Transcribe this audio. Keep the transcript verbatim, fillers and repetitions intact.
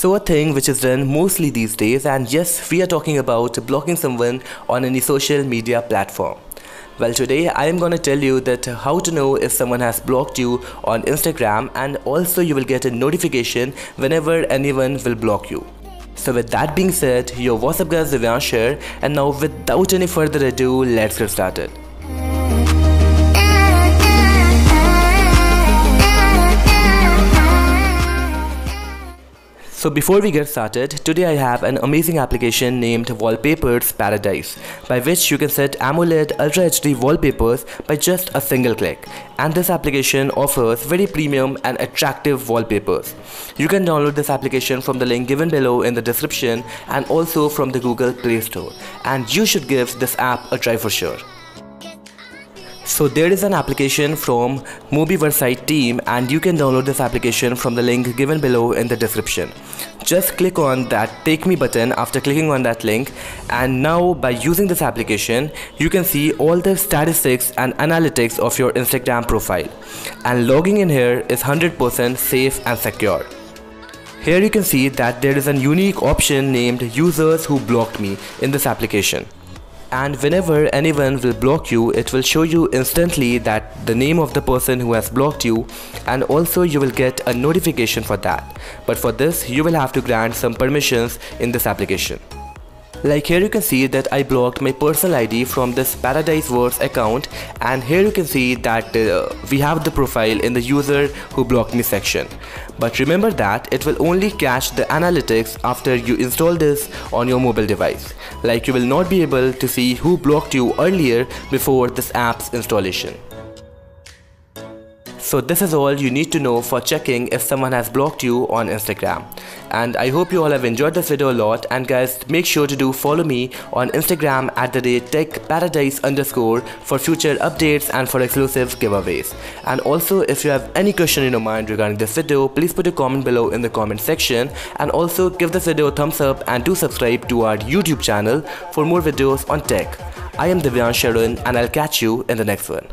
So a thing which is done mostly these days, and yes, we are talking about blocking someone on any social media platform. Well, today I am gonna tell you that how to know if someone has blocked you on Instagram, and also you will get a notification whenever anyone will block you. So with that being said, yo, what's up guys, Divyansh Shar, and now without any further ado, let's get started. So before we get started, today I have an amazing application named Wallpapers Paradise, by which you can set AMOLED Ultra H D wallpapers by just a single click. And this application offers very premium and attractive wallpapers. You can download this application from the link given below in the description and also from the Google Play Store. And you should give this app a try for sure. So there is an application from Mobi Website team, and you can download this application from the link given below in the description. Just click on that take me button after clicking on that link, and now by using this application you can see all the statistics and analytics of your Instagram profile, and logging in here is one hundred percent safe and secure. Here you can see that there is a unique option named users who blocked me in this application. And whenever anyone will block you, it will show you instantly that the name of the person who has blocked you, and also you will get a notification for that. But for this, you will have to grant some permissions in this application. Like here you can see that I blocked my personal I D from this Paradiseverse account, and here you can see that uh, we have the profile in the user who blocked me section. But remember that it will only catch the analytics after you install this on your mobile device. Like you will not be able to see who blocked you earlier before this app's installation. So this is all you need to know for checking if someone has blocked you on Instagram. And I hope you all have enjoyed this video a lot, and guys, make sure to do follow me on Instagram at the rate Tech Paradise underscore for future updates and for exclusive giveaways. And also if you have any question in your mind regarding this video, please put a comment below in the comment section, and also give this video a thumbs up and do subscribe to our YouTube channel for more videos on tech. I am Divyansh Shar, and I'll catch you in the next one.